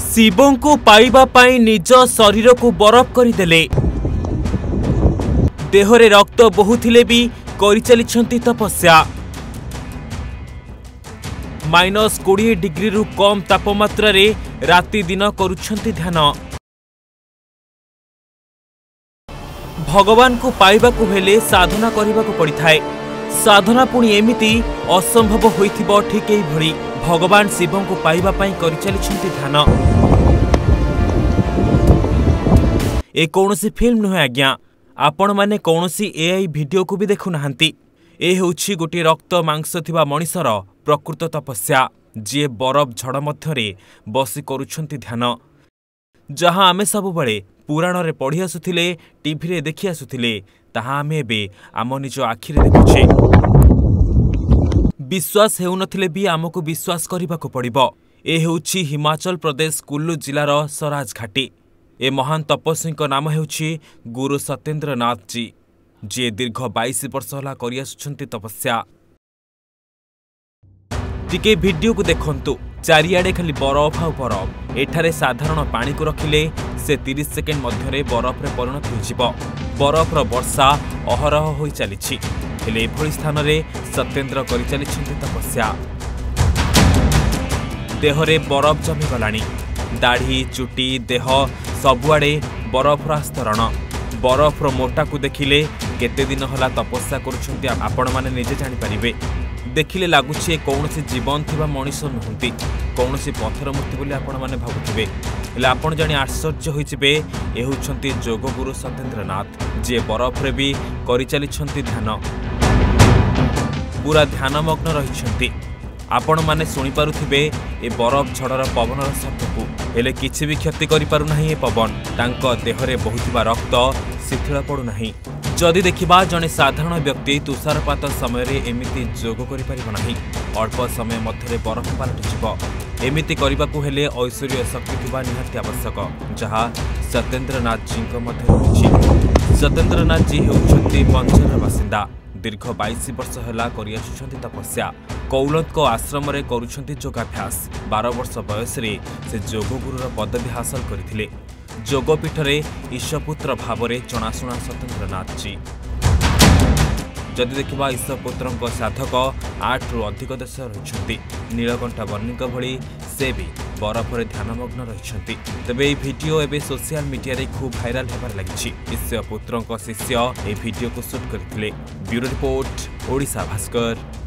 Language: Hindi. शिवंकु पाइबा पाई निज शरीर को बरफ करदेले देहरे रक्त बोहुथिले भी करिचलिछंती तपस्या। माइनस 20 डिग्री रु कम तापमात्रा रे राति दिन करुछंती ध्यान। भगवान को पाइबा को हेले साधना करिबा को पड़ी थाए। साधना पुणी एमिति असंभव होइथिबो ठीक एही भली भगवान शिवं को पाइबा पाई करिचलिछंती ध्यान। ए कौनसी फिल्म नुहे आज्ञा, आपण माने कौनसी एआई भिडियो को भी देखु नाहंती। ए होउछि गोटे रक्त मांस थिबा मनिषर प्रकृत तपस्या, जे बरफ झड़ मध्यरे बसी करूछंती ध्यान, जहां आमे सब बळे पुराण रे पढ़ी आसुथिले, टीवी रे देखि आसुथिले, ताहा आमे एबे आम निज आखिरे देखुछे। विश्वास हेउ नथिले भी आमको विश्वास करिबा को पड़िबो। ए होउछि हिमाचल प्रदेश कुल्लू जिलार सराज घाटी। ए महान तपस्वी का नाम हेउछि गुरु सत्येन्द्रनाथ जी, जे दीर्घ 22 वर्ष होला करियासुछंती तपस्या। टिके वीडियो को देखंतु, चारियाडे खाली बरफ आ बरफ। एठारे साधारण पानी को रखिले से 30 सेकेंड मध्यरे बरफ रे परिणत हो जिवो। बरफ रो वर्षा अहरह होई चलीछि, हेले एभली स्थान रे सत्येन्द्र करिचलिछंती तपस्या। देहरे बरफ जमी गलाणी, दाढ़ी चुटी देह सबुआड़े बरफर आस्तरण। बरफर मोटा को देखिले केते दिन होला तपस्या करुछंती आपण माने निजे जानि परिबे। देखिले लागुछि कौन से जीवन थिबा मनीष नुहंती, कौन से पत्थर मूर्ति बोली आपण माने भाबुथिबे, हेले आपण जानि आश्चर्य होइजिबे। ए होछंती योग गुरु सत्येन्द्रनाथ, जे बरफ रे भी करिचलिछंती ध्यान, पूरा ध्यानमग्न रहिछंती। आपण माने सुनी पारुथिबे ए बरफ झड़र पवनर शब्दकू, हेले किछि भी क्षति करि पारु नाही। ए पवन तांको देहरे बहुथिबा रक्त शिथिल पड़ू नाही। जदि देखिबा जने साधारण व्यक्ति तुषारपात समय रे एमिति जोग करि पारिबो नाही, अल्प समय मध्यरे बरफ पालटि जिवो। एमिति करिबाकू हेले ऐश्वर्य शक्ति थिबा निहाति आवश्यक, जहा सत्येन्द्रनाथ जी को मध्ये होछि। सत्येन्द्रनाथ जी हेउछंती पंचर बासिंदा, दीर्घ 22 वर्ष होला करियासुछंती तपस्या। कौलत को आश्रम रे करूछंती योगाभ्यास। 12 वर्ष बयस रे से योग गुरुर पदवी हासिल करिथिले। योग पीठ रे ईश्वपुत्र भावरे जनाशुना सत्येन्द्रनाथ जी। जदि देखिबा ईश्वपुत्रक साधक 8 रु अधिक देश रहिछंती। नीलकंठा वर्णिक भली से भी बरफ रे ध्यानमग्न रहिछंती। तबे ए वीडियो एबे सोशल मीडिया रे खूब वायरल हेबार लागिछि। ईश्वपुत्रक शिष्य ए वीडियो को शूट करिथिले। Bureau report, Odisha Bhaskar.